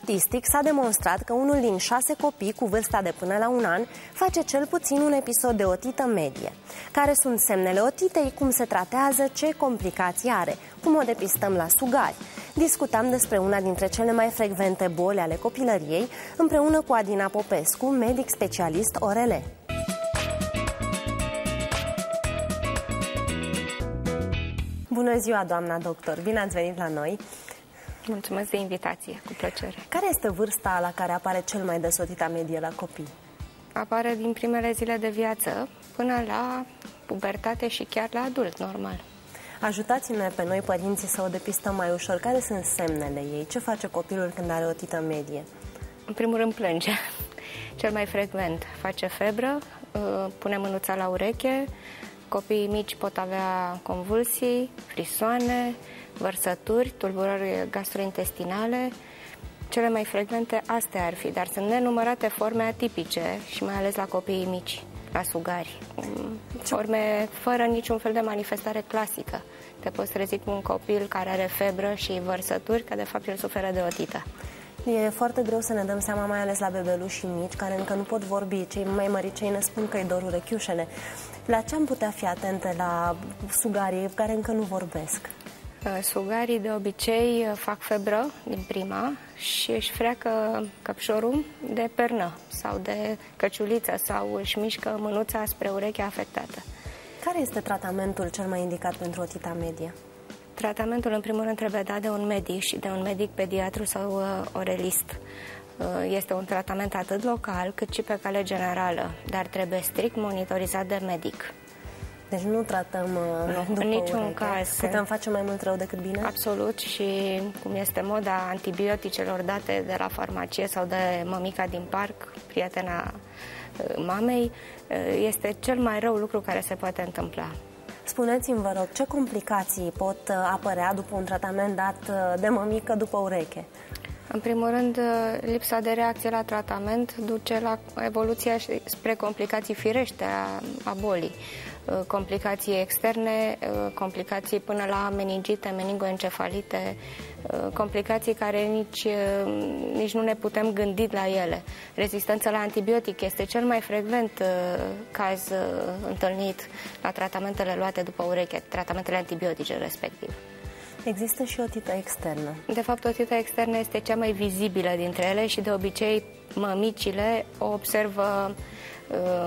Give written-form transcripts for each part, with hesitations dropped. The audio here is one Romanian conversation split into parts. Statistic s-a demonstrat că unul din 6 copii cu vârsta de până la 1 an face cel puțin un episod de otită medie. Care sunt semnele otitei, cum se tratează, ce complicații are, cum o depistăm la sugari. Discutam despre una dintre cele mai frecvente boli ale copilăriei împreună cu Adina Popescu, medic specialist ORL. Bună ziua, doamna doctor! Bine ați venit la noi! Mulțumesc de invitație, cu plăcere. Care este vârsta la care apare cel mai des otita medie la copii? Apare din primele zile de viață până la pubertate și chiar la adult, normal. Ajutați-ne pe noi, părinții, să o depistăm mai ușor. Care sunt semnele ei? Ce face copilul când are otită medie? În primul rând plânge. Cel mai frecvent. Face febră, pune mânuța la ureche, copiii mici pot avea convulsii, frisoane, vărsături, tulburări gastrointestinale. Cele mai frecvente astea ar fi, dar sunt nenumărate forme atipice și mai ales la copiii mici, la sugari. Forme fără niciun fel de manifestare clasică. Te poți trezi cu un copil care are febră și vărsături, că de fapt el suferă de otită. E foarte greu să ne dăm seama, mai ales la bebeluși mici, care încă nu pot vorbi. Cei mai măricei ne spun că îi dor urechiușele. La ce am putea fi atente la sugarii care încă nu vorbesc? Sugarii de obicei fac febră din prima și își freacă căpșorul de pernă sau de căciuliță sau își mișcă mânuța spre urechea afectată. Care este tratamentul cel mai indicat pentru otita medie? Tratamentul, în primul rând, trebuie dat de un medic și de un medic pediatru sau orelist. Este un tratament atât local cât și pe cale generală, dar trebuie strict monitorizat de medic. Deci nu tratăm după niciun caz. Putem face mai mult rău decât bine? Absolut, și cum este moda antibioticelor date de la farmacie sau de mămica din parc, prietena mamei, este cel mai rău lucru care se poate întâmpla. Spuneți-mi, vă rog, ce complicații pot apărea după un tratament dat de mămică după ureche? În primul rând, lipsa de reacție la tratament duce la evoluția spre complicații firește a bolii. Complicații externe, complicații până la meningite, meningoencefalite, complicații care nici nu ne putem gândi la ele. Rezistența la antibiotic este cel mai frecvent caz întâlnit la tratamentele luate după ureche, tratamentele antibiotice respectiv. Există și otita externă. De fapt, otita externă este cea mai vizibilă dintre ele și de obicei mămicile o observă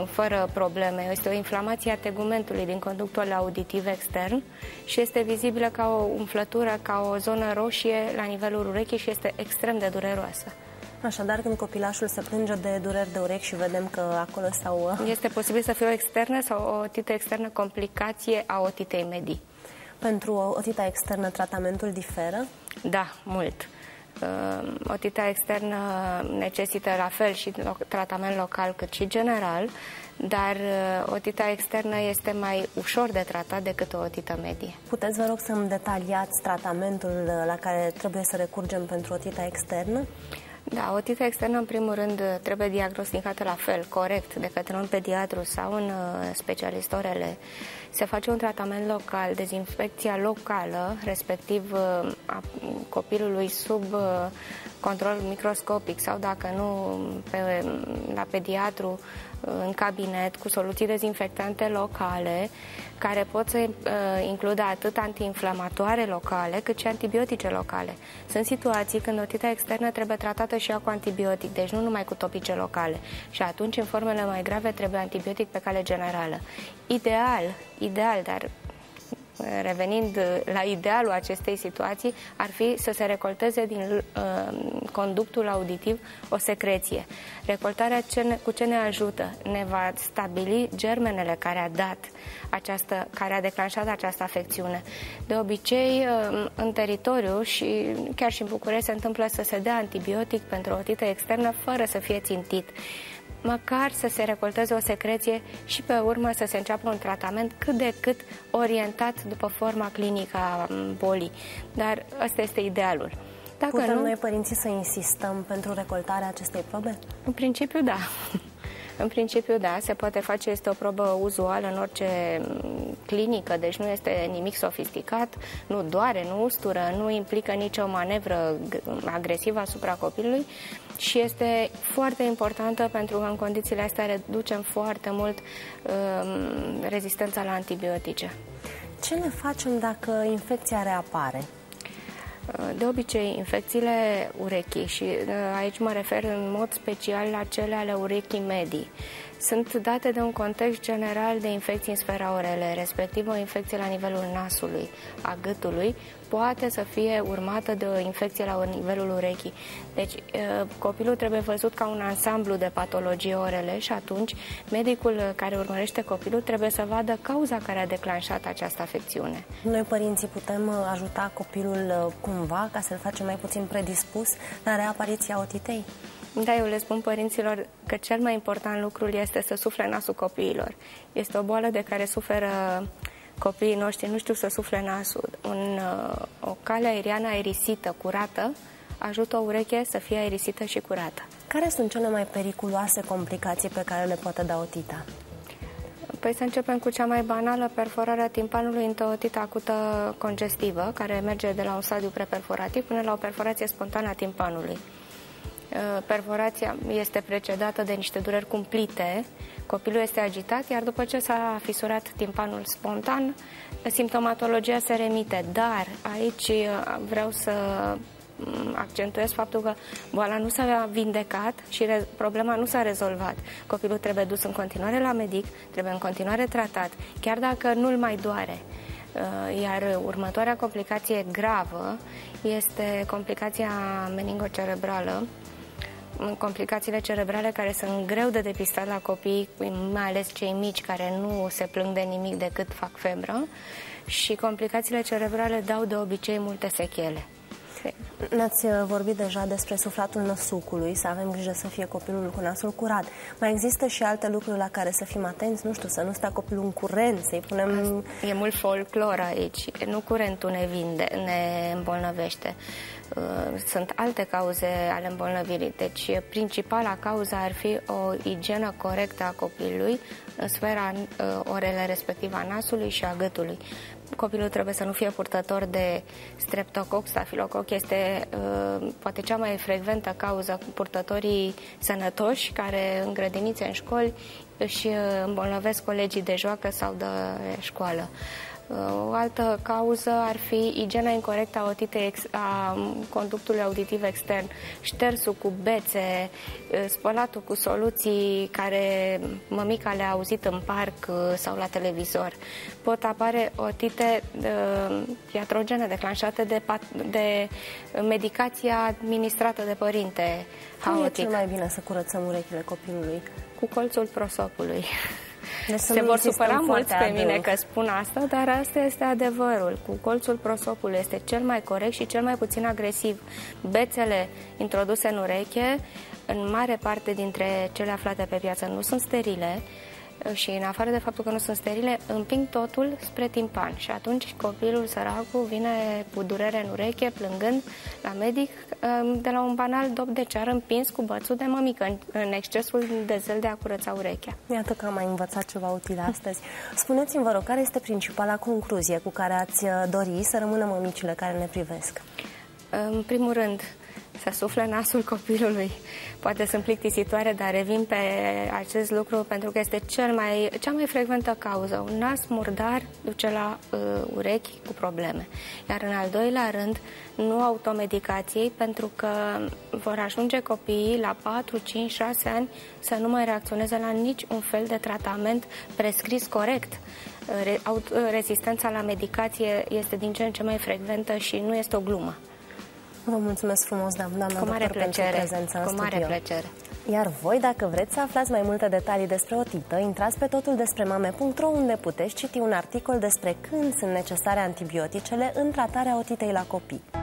fără probleme. Este o inflamație a tegumentului din conductul auditiv extern și este vizibilă ca o umflătură, ca o zonă roșie la nivelul urechii și este extrem de dureroasă. Așadar, când copilașul se plânge de dureri de urechi și vedem că acolo sau... Este posibil să fie o externă sau o otită externă, complicație a otitei medii. Pentru otita externă tratamentul diferă? Da, mult. Otita externă necesită la fel și tratament local cât și general, dar otita externă este mai ușor de tratat decât o otită medie. Puteți, vă rog, să-mi detaliați tratamentul la care trebuie să recurgem pentru otita externă? Da, otita externă, în primul rând, trebuie diagnosticată la fel, corect, de către un pediatru sau un specialist ORL. Se face un tratament local, dezinfecția locală, respectiv a copilului sub control microscopic sau, dacă nu, la pediatru, în cabinet, cu soluții dezinfectante locale, care pot să includă atât antiinflamatoare locale, cât și antibiotice locale. Sunt situații când otita externă trebuie tratată și ea cu antibiotic, deci nu numai cu topice locale. Și atunci, în formele mai grave, trebuie antibiotic pe cale generală. Ideal, dar revenind la idealul acestei situații, ar fi să se recolteze din conductul auditiv o secreție. Recoltarea cu ce ne ajută? Ne va stabili germenele care a declanșat această afecțiune. De obicei, în teritoriu și chiar și în București se întâmplă să se dea antibiotic pentru o otită externă fără să fie țintit. Măcar să se recolteze o secreție și pe urmă să se înceapă un tratament cât de cât orientat după forma clinică a bolii. Dar ăsta este idealul. Dacă putem noi, părinții, să insistăm pentru recoltarea acestei probe? În principiu, da. În principiu, da, se poate face, este o probă uzuală în orice clinică, deci nu este nimic sofisticat, nu doare, nu ustură, nu implică nicio manevră agresivă asupra copilului și este foarte importantă pentru că în condițiile astea reducem foarte mult rezistența la antibiotice. Ce ne facem dacă infecția reapare? De obicei, infecțiile urechii, și aici mă refer în mod special la cele ale urechii medii, sunt date de un context general de infecții în sfera ORL, respectiv o infecție la nivelul nasului, a gâtului, poate să fie urmată de o infecție la nivelul urechii. Deci copilul trebuie văzut ca un ansamblu de patologie ORL și atunci medicul care urmărește copilul trebuie să vadă cauza care a declanșat această afecțiune. Noi, părinții, putem ajuta copilul cumva ca să-l facem mai puțin predispus la reapariția otitei? Da, eu le spun părinților că cel mai important lucru este să sufle nasul copiilor. Este o boală de care suferă copiii noștri, nu știu să sufle nasul. O cale aeriană aerisită, curată, ajută o ureche să fie aerisită și curată. Care sunt cele mai periculoase complicații pe care le poate da otita? Păi să începem cu cea mai banală, perforarea timpanului într-o otită acută congestivă, care merge de la un stadiu preperforativ până la o perforație spontană a timpanului. Perforația este precedată de niște dureri cumplite, copilul este agitat, iar după ce s-a fisurat timpanul spontan, simptomatologia se remite. Dar aici vreau să accentuez faptul că boala nu s-a vindecat și problema nu s-a rezolvat. Copilul trebuie dus în continuare la medic, trebuie în continuare tratat, chiar dacă nu-l mai doare. Iar următoarea complicație gravă este complicația meningocerebrală, complicațiile cerebrale care sunt greu de depistat la copii, mai ales cei mici care nu se plâng de nimic decât fac febră, și complicațiile cerebrale dau de obicei multe sechele. Ne-ați vorbit deja despre suflatul năsucului, să avem grijă să fie copilul cu nasul curat. Mai există și alte lucruri la care să fim atenți, nu știu, să nu stea copilul în curent, să-i punem... E mult folclor aici, nu curentul ne îmbolnăvește. Sunt alte cauze ale îmbolnăvirii, deci principala cauză ar fi o igienă corectă a copilului în sfera orele respectiv a nasului și a gâtului. Copilul trebuie să nu fie purtător de streptococ, stafilococ este poate cea mai frecventă cauză, cu purtătorii sănătoși care în grădinițe, în școli își îmbolnăvesc colegii de joacă sau de școală. O altă cauză ar fi igiena incorectă a otitei, a conductului auditiv extern, ștersul cu bețe, spălatul cu soluții care mămica le-a auzit în parc sau la televizor. Pot apare otite iatrogene declanșate de medicația administrată de părinte. Cum e cel mai bine să curățăm urechile copilului? Cu colțul prosopului. Se vor supăra mulți pe mine că spun asta, dar asta este adevărul. Cu colțul prosopului este cel mai corect și cel mai puțin agresiv. Bețele introduse în ureche, în mare parte dintre cele aflate pe piață, nu sunt sterile și, în afară de faptul că nu sunt sterile, împing totul spre timpan și atunci copilul săracul vine cu durere în ureche, plângând la medic de la un banal dop de ceară împins cu bățul de mămică în excesul de zel de a curăța urechea. Iată că am mai învățat ceva util astăzi. Spuneți-mi, vă rog, care este principala concluzie cu care ați dori să rămână mămicile care ne privesc? În primul rând, să sufle nasul copilului. Poate sunt plictisitoare, dar revin pe acest lucru pentru că este cea mai frecventă cauză. Un nas murdar duce la urechi cu probleme. Iar în al doilea rând, nu automedicației, pentru că vor ajunge copiii la 4, 5, 6 ani să nu mai reacționeze la niciun fel de tratament prescris corect. Rezistența la medicație este din ce în ce mai frecventă și nu este o glumă. Vă mulțumesc frumos, doamna doctor, pentru prezența în studio. Iar voi, dacă vreți să aflați mai multe detalii despre otită, intrați pe totuldespremame.ro, unde puteți citi un articol despre când sunt necesare antibioticele în tratarea otitei la copii.